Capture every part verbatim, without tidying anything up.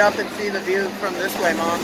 up and see the view from this way, Mom.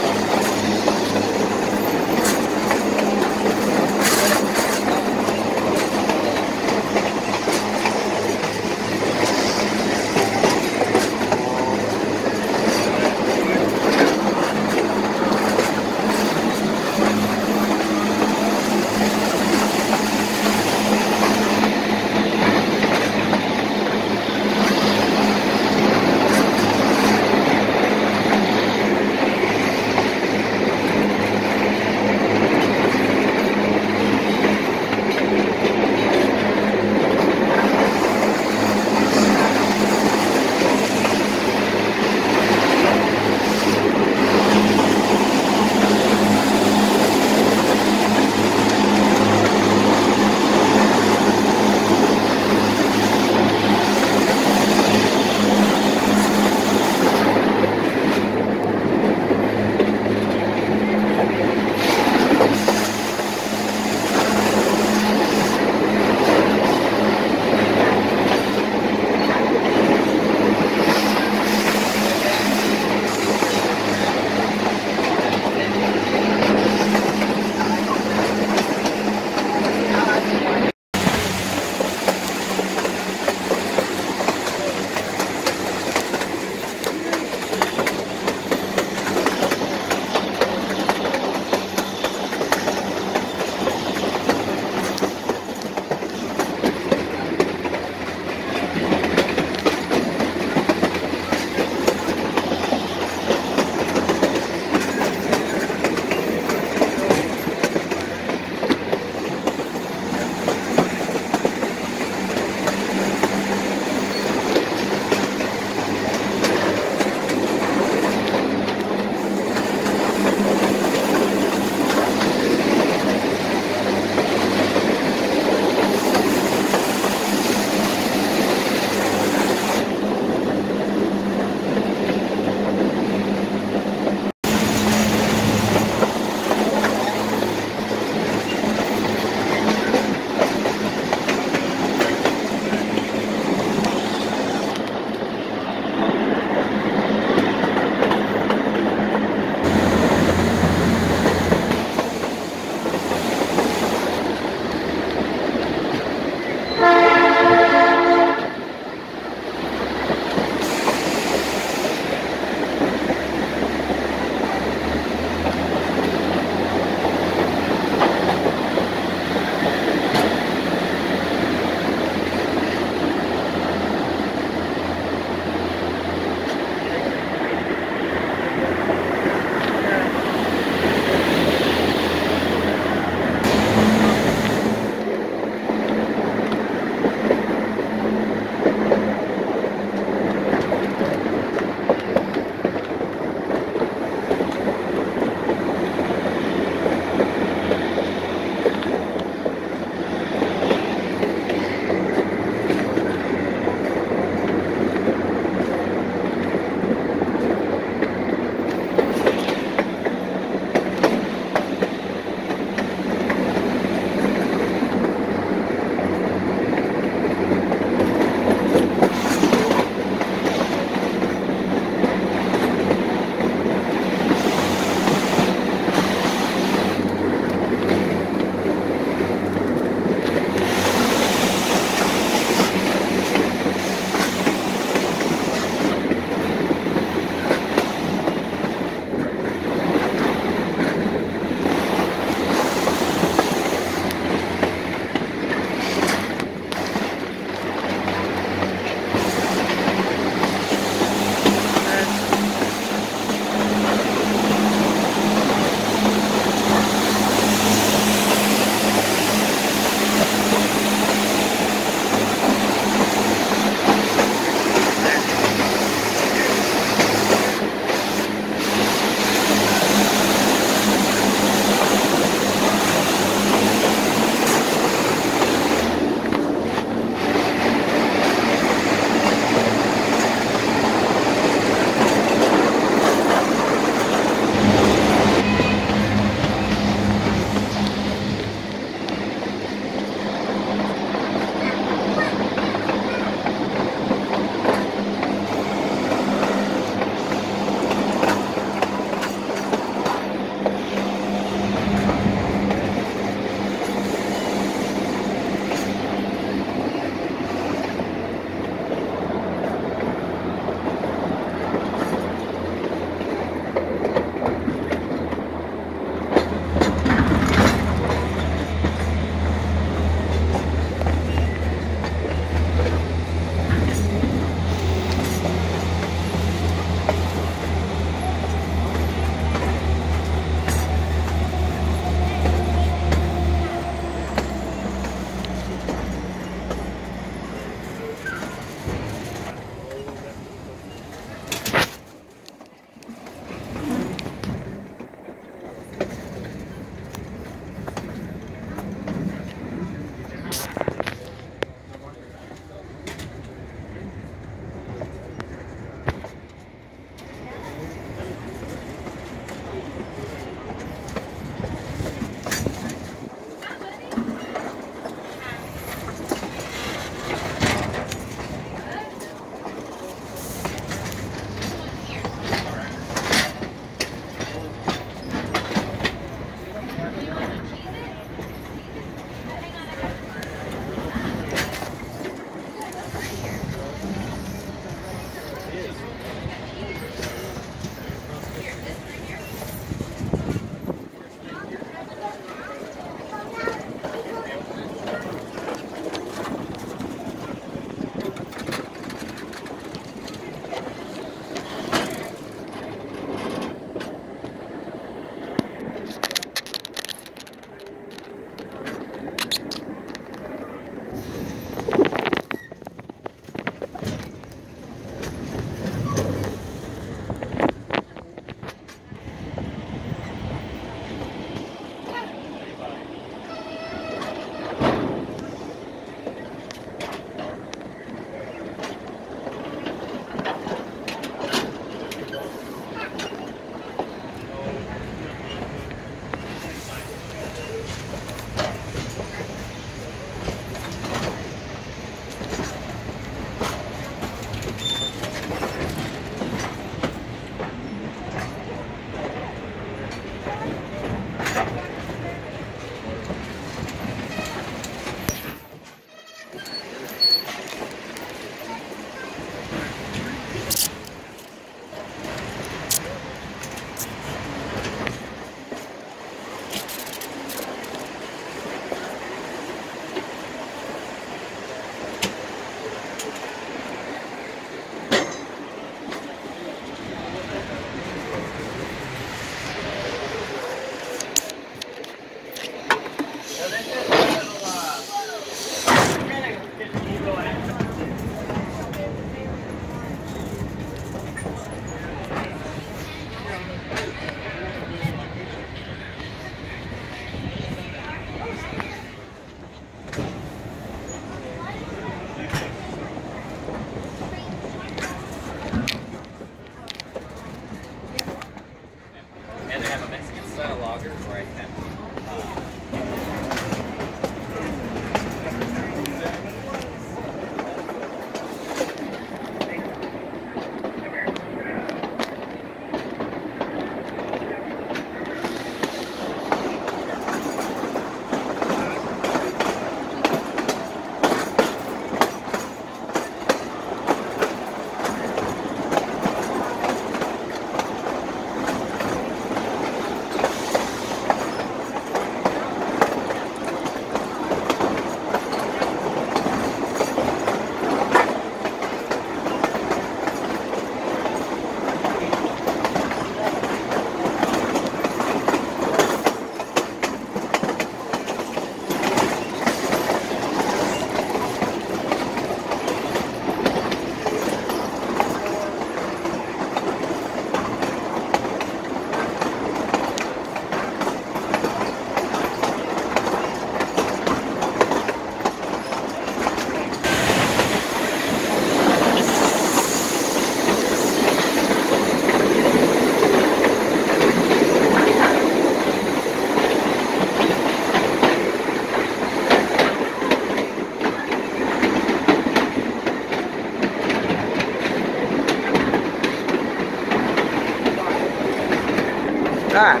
car.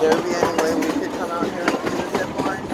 Would there be any way we could come out here and do the zip line?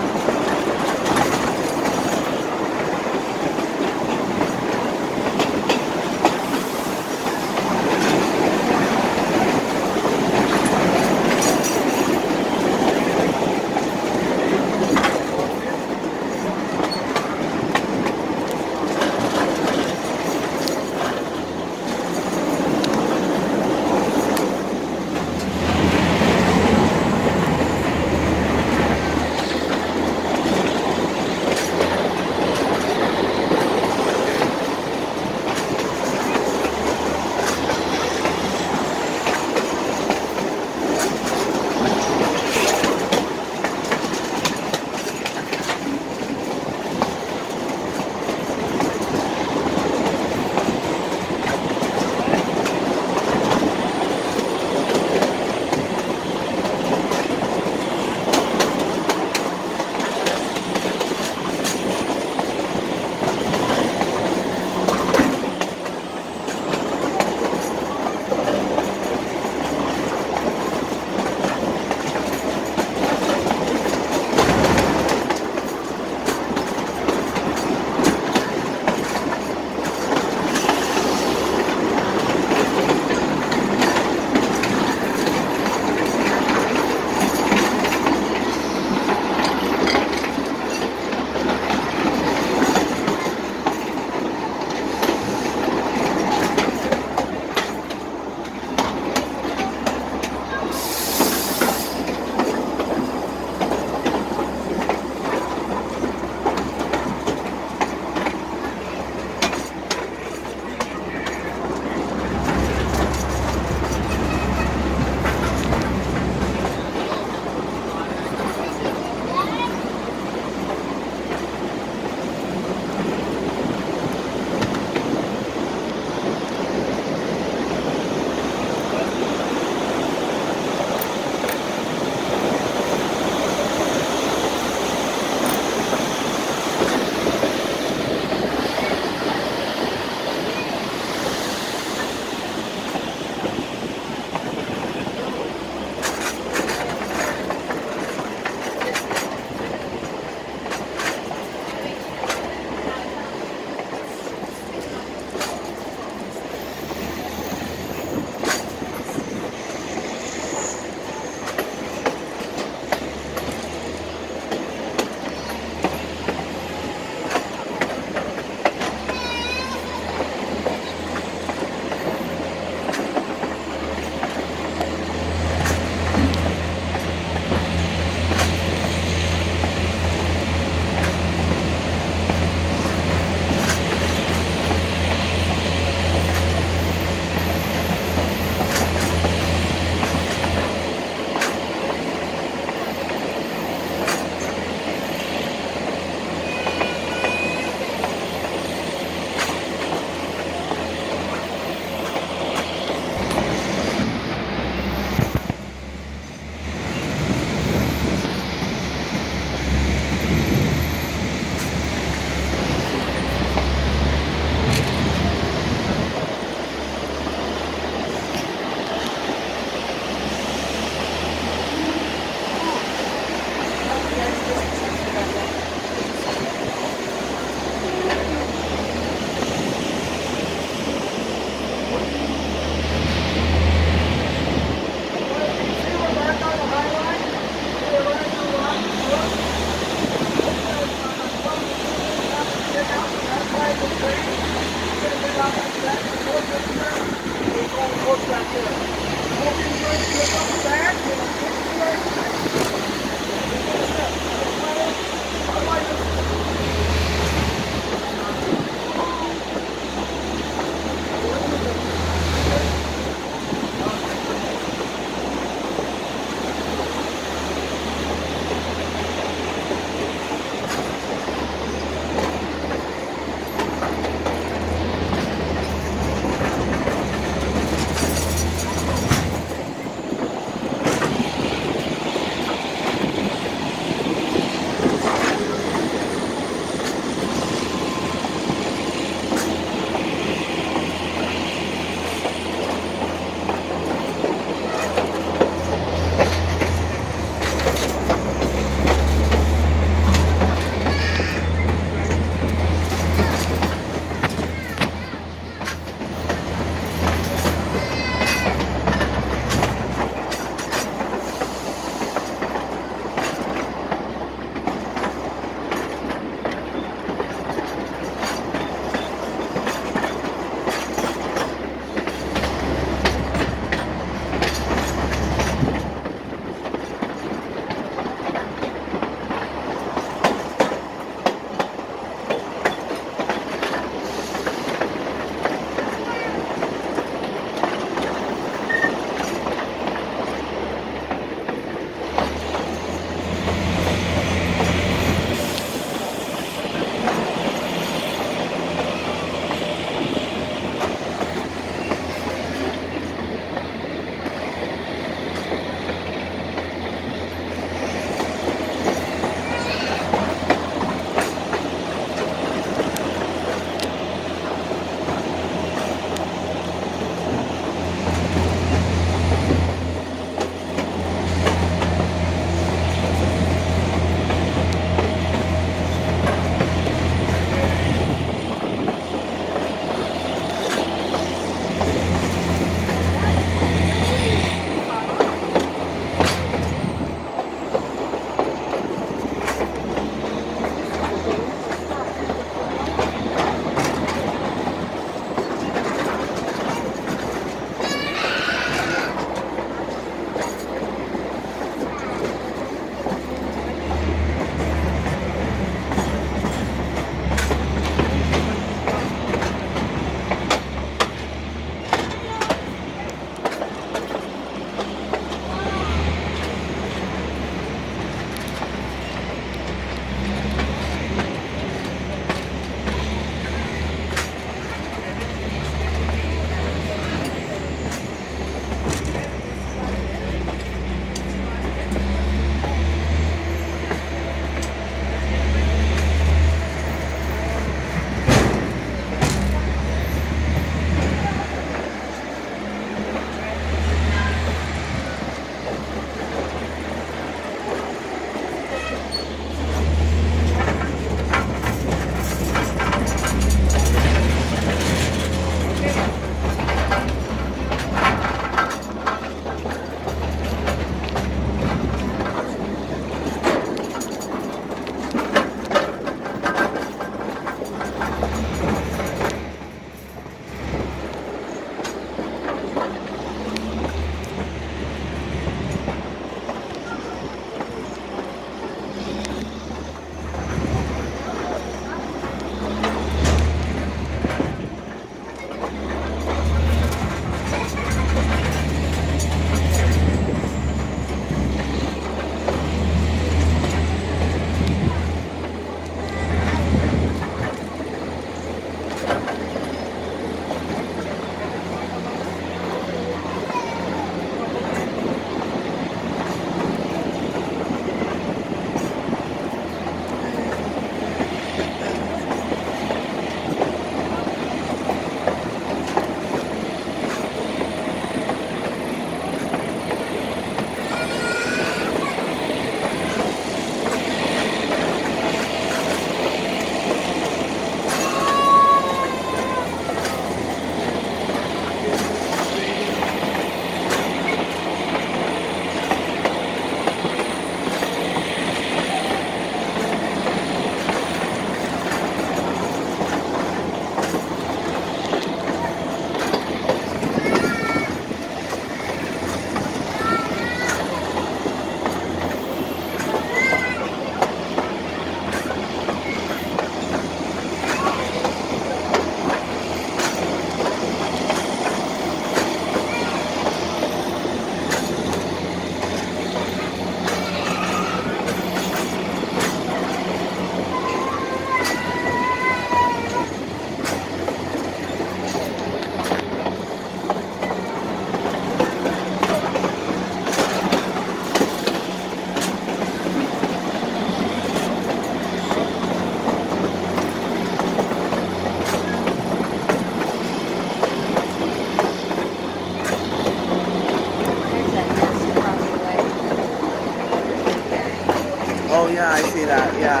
Oh yeah, I see that, yeah.